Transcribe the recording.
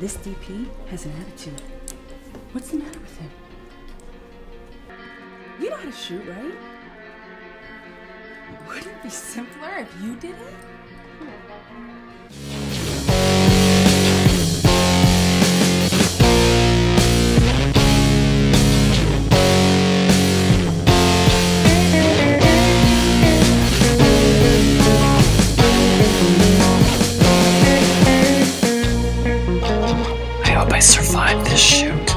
This DP has an attitude. What's the matter with him? You know how to shoot, right? Would it be simpler if you did it? I hope I survive this shoot.